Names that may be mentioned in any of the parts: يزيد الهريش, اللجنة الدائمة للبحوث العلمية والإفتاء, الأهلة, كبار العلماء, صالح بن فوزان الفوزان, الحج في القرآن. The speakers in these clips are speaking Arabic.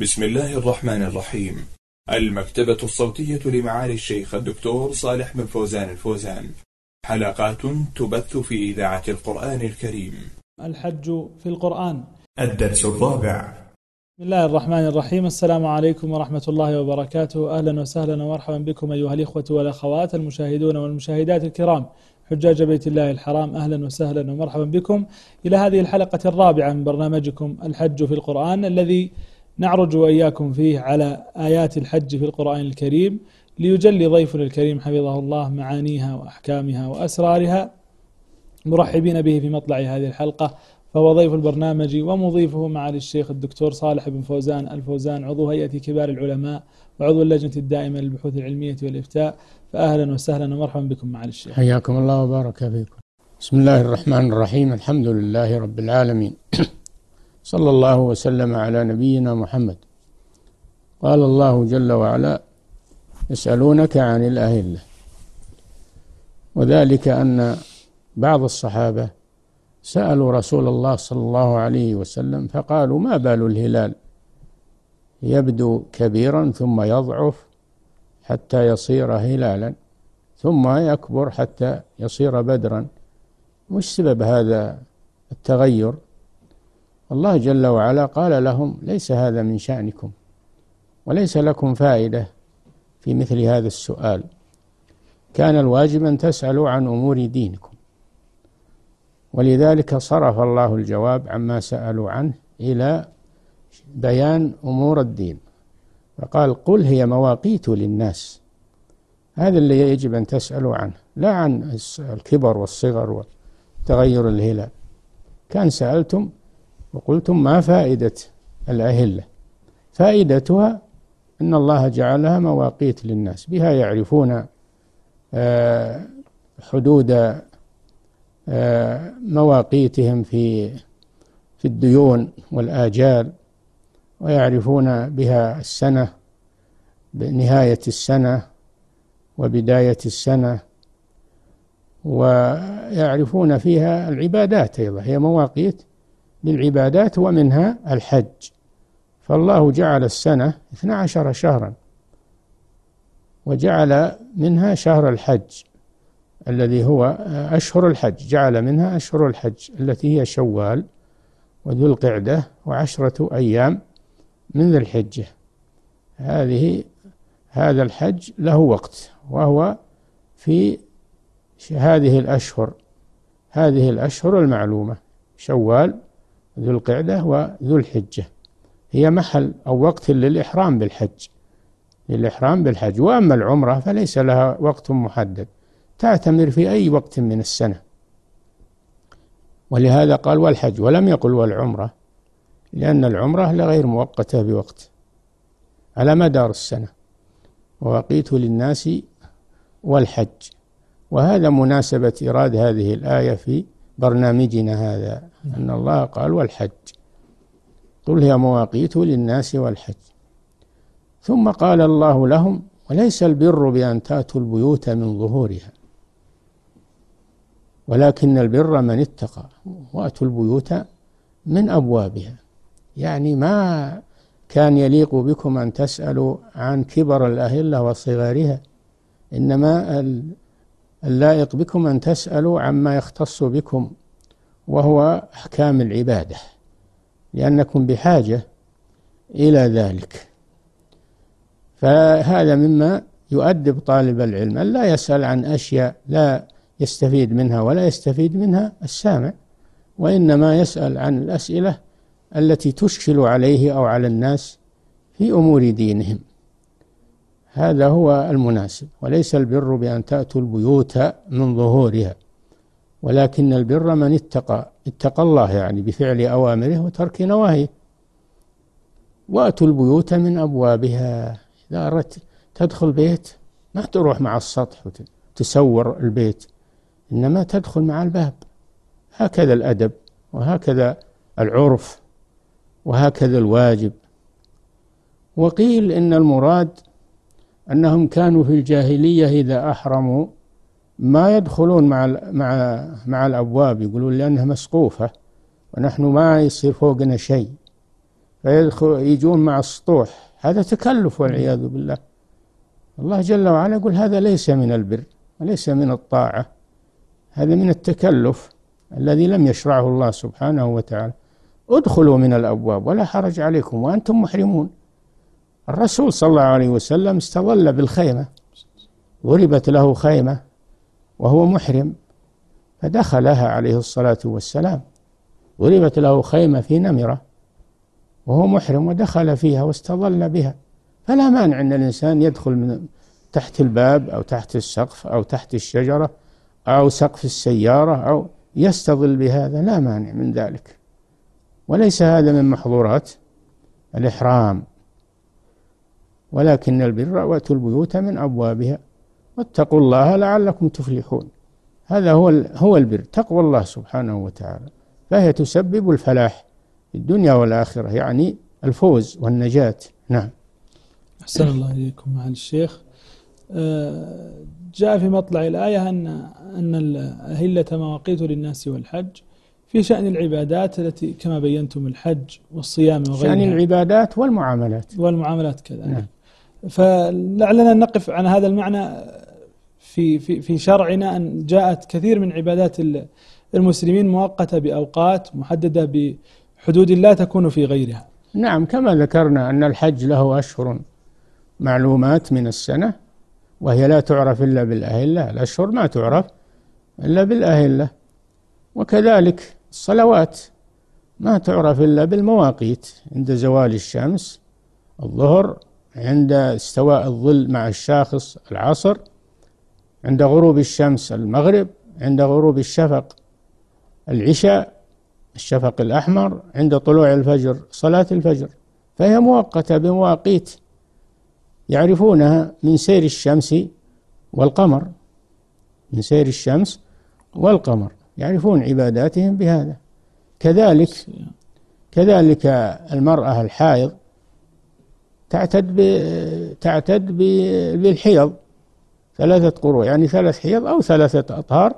بسم الله الرحمن الرحيم. المكتبة الصوتية لمعالي الشيخ الدكتور صالح بن فوزان الفوزان، حلقات تبث في إذاعة القرآن الكريم. الحج في القرآن، الدرس الرابع. بسم الله الرحمن الرحيم. السلام عليكم ورحمة الله وبركاته. أهلا وسهلا ومرحبا بكم أيها الإخوة والأخوات المشاهدون والمشاهدات الكرام، حجاج بيت الله الحرام، أهلا وسهلا ومرحبا بكم إلى هذه الحلقة الرابعة من برنامجكم الحج في القرآن، الذي نعرج وإياكم فيه على آيات الحج في القرآن الكريم، ليجلي ضيفنا الكريم حفظه الله معانيها وأحكامها وأسرارها، مرحبين به في مطلع هذه الحلقة، فهو ضيف البرنامج ومضيفه معالي الشيخ الدكتور صالح بن فوزان الفوزان، عضو هيئة كبار العلماء وعضو اللجنة الدائمة للبحوث العلمية والإفتاء، فأهلا وسهلا ومرحبا بكم معالي الشيخ. حياكم الله وبارك فيكم. بسم الله الرحمن الرحيم. الحمد لله رب العالمين، صلى الله وسلم على نبينا محمد. قال الله جل وعلا: يسألونك عن الأهلة. وذلك أن بعض الصحابة سألوا رسول الله صلى الله عليه وسلم فقالوا: ما بال الهلال يبدو كبيرا ثم يضعف حتى يصير هلالا ثم يكبر حتى يصير بدرا، وش سبب هذا التغير؟ الله جل وعلا قال لهم: ليس هذا من شأنكم وليس لكم فائدة في مثل هذا السؤال، كان الواجب أن تسألوا عن أمور دينكم. ولذلك صرف الله الجواب عما سألوا عنه إلى بيان أمور الدين، فقال: قل هي مواقيت للناس، هذا اللي يجب أن تسألوا عنه، لا عن الكبر والصغر وتغير الهلال. كان سألتم وقلتم: ما فائدة الأهلة؟ فائدتها أن الله جعلها مواقيت للناس، بها يعرفون حدود مواقيتهم في الديون والآجال، ويعرفون بها السنة، بنهاية السنة وبداية السنة، ويعرفون فيها العبادات أيضا، هي مواقيت بالعبادات ومنها الحج. فالله جعل السنة 12 شهرا، وجعل منها شهر الحج الذي هو أشهر الحج، جعل منها أشهر الحج التي هي شوال وذو القعدة وعشرة أيام من ذي الحجة. هذا الحج له وقت، وهو في هذه الأشهر المعلومة، شوال ذو القعدة وذو الحجة، هي محل أو وقت للإحرام بالحج. وأما العمرة فليس لها وقت محدد، تعتمر في أي وقت من السنة، ولهذا قال: والحج، ولم يقل والعمرة، لأن العمرة لغير مؤقتة بوقت، على مدار السنة. ووقيت للناس والحج، وهذا مناسبة إيراد هذه الآية في برنامجنا هذا، أن الله قال: والحج، قل هي مواقيت للناس والحج. ثم قال الله لهم: وليس البر بأن تأتوا البيوت من ظهورها ولكن البر من اتقى وأتوا البيوت من أبوابها. يعني ما كان يليق بكم أن تسألوا عن كبر الأهلة وصغارها، إنما اللائق بكم أن تسألوا عما يختص بكم، وهو أحكام العبادة، لأنكم بحاجة إلى ذلك. فهذا مما يؤدب طالب العلم أن لا يسأل عن أشياء لا يستفيد منها ولا يستفيد منها السامع، وإنما يسأل عن الأسئلة التي تشكل عليه أو على الناس في أمور دينهم، هذا هو المناسب. وليس البر بأن تأتوا البيوت من ظهورها ولكن البر من اتقى الله، يعني بفعل أوامره وترك نواهيه. وأتوا البيوت من أبوابها، إذا أردت تدخل بيت ما تروح مع السطح وتسور البيت، إنما تدخل مع الباب، هكذا الأدب وهكذا العرف وهكذا الواجب. وقيل إن المراد أنهم كانوا في الجاهلية إذا أحرموا ما يدخلون مع الأبواب، يقولون لأنها مسقوفة ونحن ما يصير فوقنا شيء، يجون مع السطوح، هذا تكلف والعياذ بالله. الله جل وعلا يقول هذا ليس من البر، ليس من الطاعة، هذا من التكلف الذي لم يشرعه الله سبحانه وتعالى. ادخلوا من الأبواب ولا حرج عليكم وأنتم محرمون. الرسول صلى الله عليه وسلم استظل بالخيمة، ضربت له خيمة وهو محرم فدخلها عليه الصلاة والسلام، ضربت له خيمة في نمرة وهو محرم ودخل فيها واستظل بها. فلا مانع أن الإنسان يدخل من تحت الباب أو تحت السقف أو تحت الشجرة أو سقف السيارة أو يستظل بهذا، لا مانع من ذلك، وليس هذا من محظورات الإحرام. ولكن البر وأتوا البيوت من أبوابها واتقوا الله لعلكم تفلحون. هذا هو البر، تقوى الله سبحانه وتعالى، فهي تسبب الفلاح في الدنيا والآخرة، يعني الفوز والنجاة. نعم. أحسن الله إليكم معالي الشيخ. جاء في مطلع الآية أن الأهلة مواقيت للناس والحج في شأن العبادات التي كما بينتم الحج والصيام وغيرها، شأن العبادات والمعاملات كذا. نعم. فلعلنا نقف عن هذا المعنى في في في شرعنا، أن جاءت كثير من عبادات المسلمين مؤقتة بأوقات محددة بحدود لا تكون في غيرها. نعم، كما ذكرنا أن الحج له أشهر معلومات من السنة وهي لا تعرف إلا بالأهلة، الأشهر ما تعرف إلا بالأهلة، وكذلك الصلوات ما تعرف إلا بالمواقيت، عند زوال الشمس الظهر، عند استواء الظل مع الشاخص العصر، عند غروب الشمس المغرب، عند غروب الشفق العشاء الشفق الأحمر، عند طلوع الفجر صلاة الفجر. فهي مؤقتة بمواقيت يعرفونها من سير الشمس والقمر، من سير الشمس والقمر يعرفون عباداتهم بهذا. كذلك المرأة الحائض تعتد بالحيض ثلاثة قروء، يعني ثلاث حيض أو ثلاثة أطهار،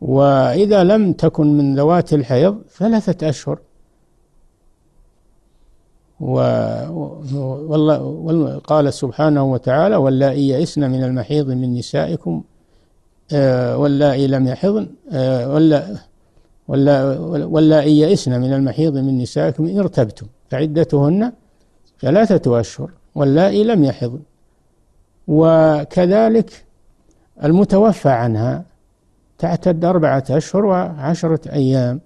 وإذا لم تكن من ذوات الحيض 3 أشهر، والله قال سبحانه وتعالى واللائي يئسن من المحيض من نسائكم واللائي لم يحضن واللائي يئسن من المحيض من نسائكم إن ارتبتم فعدتهن 3 أشهر واللائي لم يحضن. وكذلك المتوفى عنها تعتد 4 أشهر و10 أيام،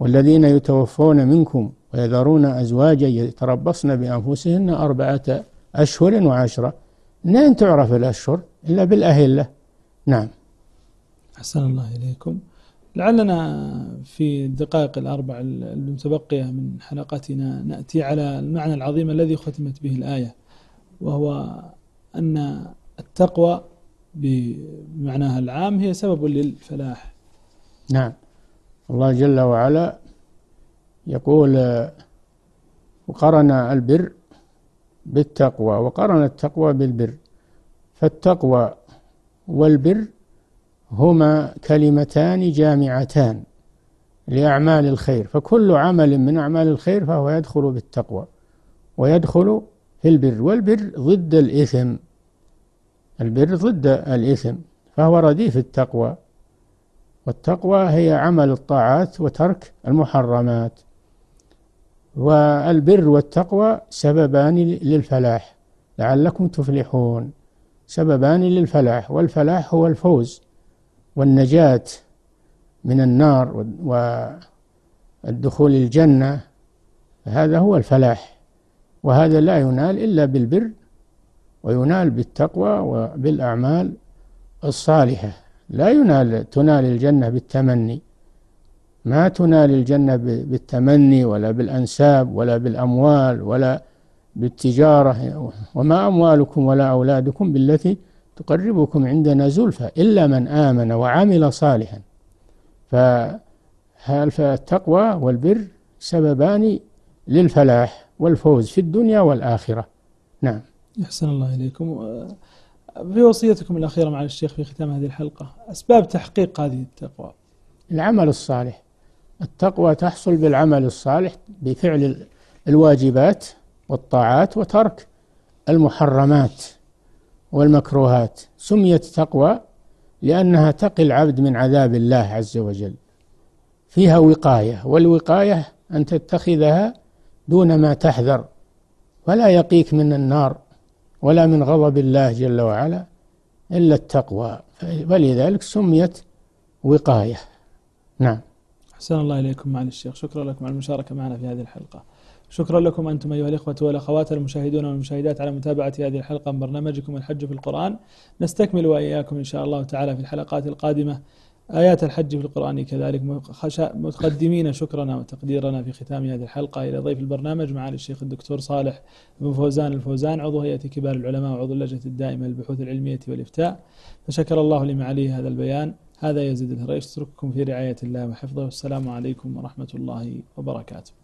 والذين يتوفون منكم ويذرون أزواجا يتربصن بأنفسهن 4 أشهر و10، لن تعرف الأشهر إلا بالأهلة. نعم. أحسن الله إليكم. لعلنا في الدقائق ال4 المتبقية من حلقتنا نأتي على المعنى العظيم الذي ختمت به الآية، وهو أن التقوى بمعناها العام هي سبب للفلاح. نعم، الله جل وعلا يقول وقرن البر بالتقوى وقرن التقوى بالبر، فالتقوى والبر هما كلمتان جامعتان لأعمال الخير، فكل عمل من أعمال الخير فهو يدخل بالتقوى ويدخل في البر. والبر ضد الإثم، البر ضد الإثم، فهو رديف التقوى، والتقوى هي عمل الطاعات وترك المحرمات. والبر والتقوى سببان للفلاح، لعلكم تفلحون، سببان للفلاح، والفلاح هو الفوز والنجاة من النار والدخول الجنة، هذا هو الفلاح، وهذا لا ينال إلا بالبر، وينال بالتقوى وبالأعمال الصالحة. لا تنال الجنة بالتمني، ما تنال الجنة بالتمني ولا بالأنساب ولا بالأموال ولا بالتجارة، وما أموالكم ولا أولادكم بالتي تقربكم عندنا زلفى إلا من آمن وعمل صالحا. فالتقوى والبر سببان للفلاح والفوز في الدنيا والآخرة. نعم. أحسن الله إليكم. في وصيتكم الأخيرة معالي الشيخ في ختام هذه الحلقة، أسباب تحقيق هذه التقوى. العمل الصالح، التقوى تحصل بالعمل الصالح بفعل الواجبات والطاعات وترك المحرمات والمكروهات. سميت تقوى لأنها تقي العبد من عذاب الله عز وجل، فيها وقاية، والوقاية أن تتخذها دون ما تحذر، ولا يقيك من النار ولا من غضب الله جل وعلا إلا التقوى، ولذلك سميت وقاية. نعم. أحسن الله إليكم معالي الشيخ، شكرا لكم على المشاركة معنا في هذه الحلقة. شكرا لكم أنتم أيها الإخوة والأخوات المشاهدون والمشاهدات على متابعة هذه الحلقة من برنامجكم الحج في القرآن. نستكمل وإياكم إن شاء الله تعالى في الحلقات القادمة آيات الحج في القرآن، كذلك متقدمين شكرنا وتقديرنا في ختام هذه الحلقة إلى ضيف البرنامج معالي الشيخ الدكتور صالح بن فوزان الفوزان، عضو هيئة كبار العلماء وعضو اللجنة الدائمة للبحوث العلمية والإفتاء، فشكر الله لمعاليه هذا البيان. هذا يزيد الهريش، اترككم في رعاية الله وحفظه، والسلام عليكم ورحمة الله وبركاته.